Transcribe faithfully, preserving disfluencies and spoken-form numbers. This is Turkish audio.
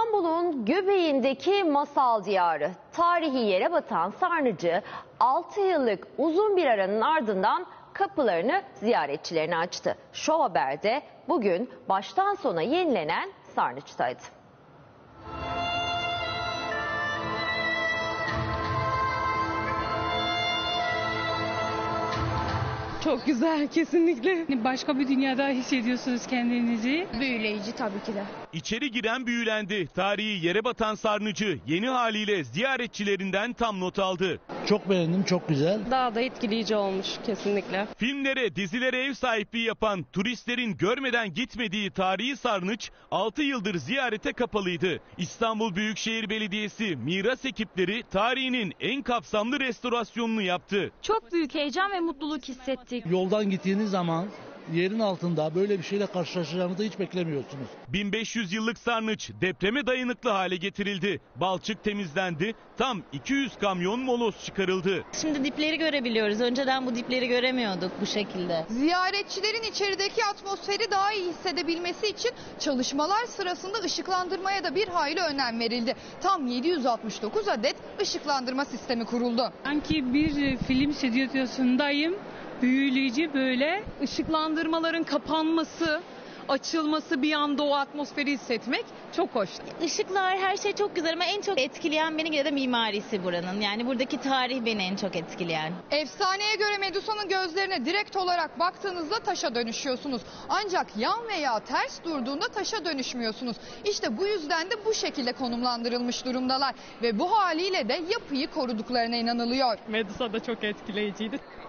İstanbul'un göbeğindeki masal diyarı, tarihi Yerebatan Sarnıcı altı yıllık uzun bir aranın ardından kapılarını ziyaretçilerine açtı. Show Haber'de bugün baştan sona yenilenen Sarnıç'taydı. Çok güzel, kesinlikle. Başka bir dünyada hissediyorsunuz kendinizi. Büyüleyici tabii ki de. İçeri giren büyülendi. Tarihi Yerebatan Sarnıcı yeni haliyle ziyaretçilerinden tam not aldı. Çok beğendim, çok güzel. Daha da etkileyici olmuş kesinlikle. Filmlere, dizilere ev sahipliği yapan, turistlerin görmeden gitmediği tarihi Sarnıç altı yıldır ziyarete kapalıydı. İstanbul Büyükşehir Belediyesi miras ekipleri tarihinin en kapsamlı restorasyonunu yaptı. Çok büyük heyecan ve mutluluk hissettim. Yoldan gittiğiniz zaman yerin altında böyle bir şeyle karşılaşacağınızı hiç beklemiyorsunuz. bin beş yüz yıllık Sarnıç depreme dayanıklı hale getirildi. Balçık temizlendi. Tam iki yüz kamyon moloz çıkarıldı. Şimdi dipleri görebiliyoruz. Önceden bu dipleri göremiyorduk bu şekilde. Ziyaretçilerin içerideki atmosferi daha iyi hissedebilmesi için çalışmalar sırasında ışıklandırmaya da bir hayli önem verildi. Tam yedi yüz altmış dokuz adet ışıklandırma sistemi kuruldu. Sanki bir film stüdyosundayım. Büyüleyici böyle ışıklandırmaların kapanması, açılması, bir anda o atmosferi hissetmek çok hoş. Işıklar, her şey çok güzel ama en çok etkileyen beni yine de mimarisi buranın. Yani buradaki tarih beni en çok etkileyen. Efsaneye göre Medusa'nın gözlerine direkt olarak baktığınızda taşa dönüşüyorsunuz. Ancak yan veya ters durduğunda taşa dönüşmüyorsunuz. İşte bu yüzden de bu şekilde konumlandırılmış durumdalar. Ve bu haliyle de yapıyı koruduklarına inanılıyor. Medusa da çok etkileyiciydi.